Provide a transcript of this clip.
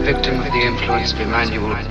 a victim of the influence of Emmanuel.